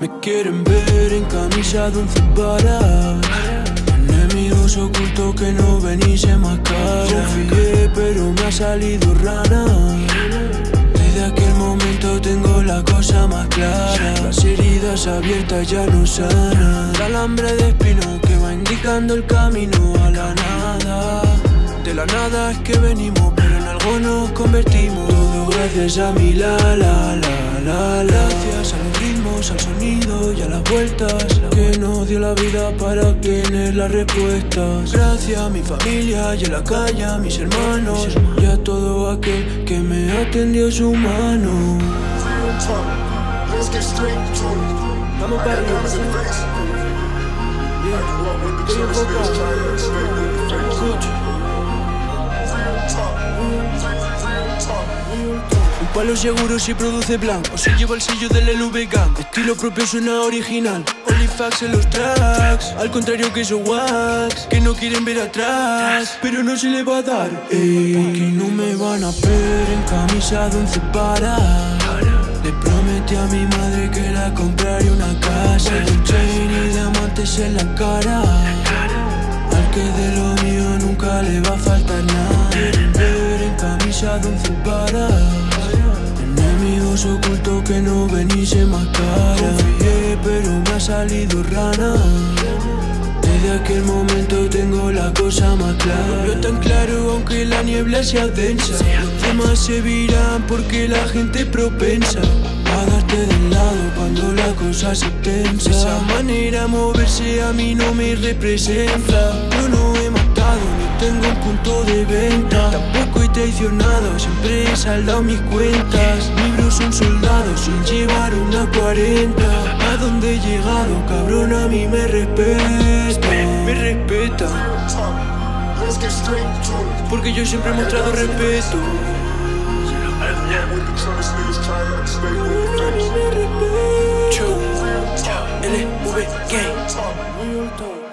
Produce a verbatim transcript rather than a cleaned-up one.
Me quieren ver en camisa de once varas, enemigos ocultos que no ven y se mascaran. Confié pero me ha salido rara, desde aquel momento tengo la cosa más clara. Las heridas abiertas ya no sanan, el alambre de espino que va indicando el camino a la nada. De la nada es que venimos, pero en algo nos convertimos. Todo gracias a mi la la la la la. Gracias a los ritmos, al sonido y a las vueltas que nos dio la vida para obtener las respuestas. Gracias a mi familia y a la calle, a mis hermanos y a todo aquel que me atendió su mano. Vamos para arriba. Un palo seguro si produce blanco, si lleva el sello del L V Gang. Estilo propio suena original, Olifax en los tracks, al contrario que esos wax que no quieren ver atrás, pero no se le va a dar. Ey, porque no me van a ver en camisa de once varas. Le prometí a mi madre que la compraría una casa con chain y diamantes en la cara. Al que de lo mío nunca le va a faltar nada. De once varas, enemigos ocultos que no ven y se mascaran. Confié pero me ha salido rana, desde aquel momento tengo la cosa más clara. Lo tan claro aunque la niebla sea densa, los temas se viran porque la gente es propensa a darte del lado cuando la cosa se tensa. Esa manera de moverse a mí no me representa. Yo no he matado, no tengo un punto de venta, tampoco traicionado, siempre he saldado mis cuentas. Libros son soldados sin llevar una cuarenta. A donde he llegado, cabrón, a mí me respeta. Me respeta porque yo siempre he mostrado respeto. L V Gang.